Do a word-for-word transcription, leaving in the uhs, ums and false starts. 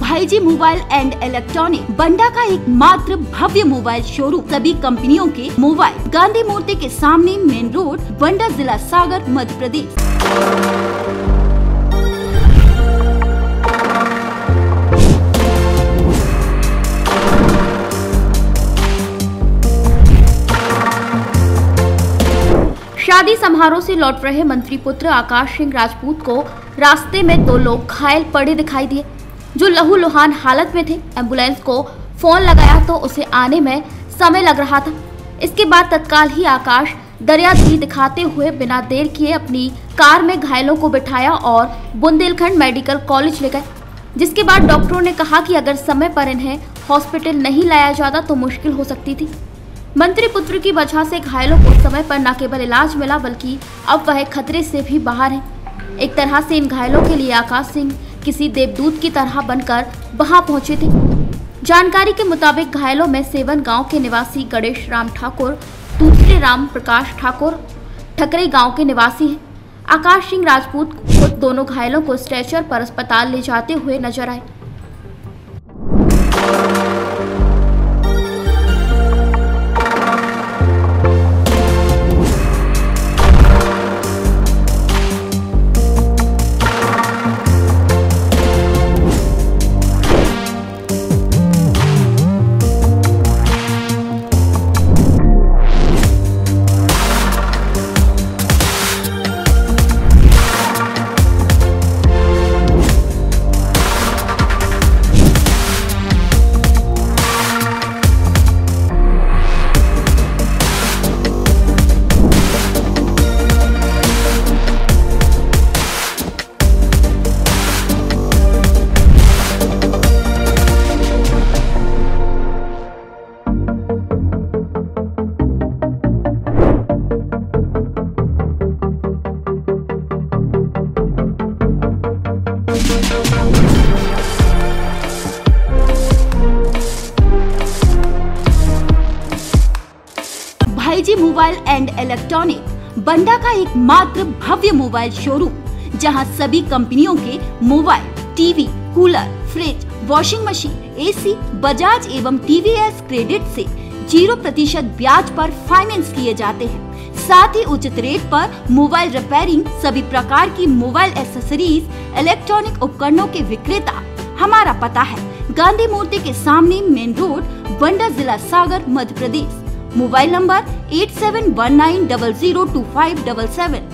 भाईजी mobile and electronic बंडा का एक मात्र भव्य मोबाइल शोरूम, सभी कंपनियों के मोबाइल, गांधी मूर्ति के सामने, मेन रोड, बंडा, जिला सागर, मध्य प्रदेश। शादी समारोह से लौट रहे मंत्री पुत्र आकाश सिंह राजपूत को रास्ते में दो लोग घायल पड़े दिखाई दिए, जो लहूलुहान हालत में थे। एम्बुलेंस को फोन लगाया तो उसे आने में समय लग रहा था। इसके बाद तत्काल ही आकाश दरियादिली दिखाते हुए बिना देर किए अपनी कार में घायलों को बिठाया और बुंदेलखंड मेडिकल कॉलेज ले गए, जिसके बाद डॉक्टरों ने कहा कि अगर समय पर इन्हें हॉस्पिटल नहीं लाया जाता तो मुश्किल हो सकती थी। मंत्री पुत्र की वजह से घायलों को समय पर न केवल इलाज मिला बल्कि अब वह खतरे से भी बाहर हैं। एक तरह से इन घायलों के लिए आकाश सिंह किसी देवदूत की तरह बनकर वहां पहुंचे थे। जानकारी के मुताबिक घायलों में सेवन गांव के निवासी गणेश राम ठाकुर, दूसरे राम प्रकाश ठाकुर ठकरे गांव के निवासी हैं। आकाश सिंह राजपूत खुद दोनों घायलों को स्ट्रेचर पर अस्पताल ले जाते हुए नजर आए। भाईजी मोबाइल एंड इलेक्ट्रॉनिक बंडा का एक मात्र भव्य मोबाइल शोरूम, जहां सभी कंपनियों के mobile, TV, cooler, fridge, washing machine, AC, Bajaj एवं टीवीएस क्रेडिट से जीरो प्रतिशत ब्याज पर फाइनेंस किए जाते हैं। साथ ही उचित रेट पर मोबाइल रिपेयरिंग, सभी प्रकार की मोबाइल एक्सेसरीज, इलेक्ट्रॉनिक उपकरणों के विक्रेता। हमारा पता है गांधी मूर्ति के सामने, मेन रोड, बंडा, जिला Sagar, Madhya Pradesh. Mobile number eight seven one nine double zero two five double seven.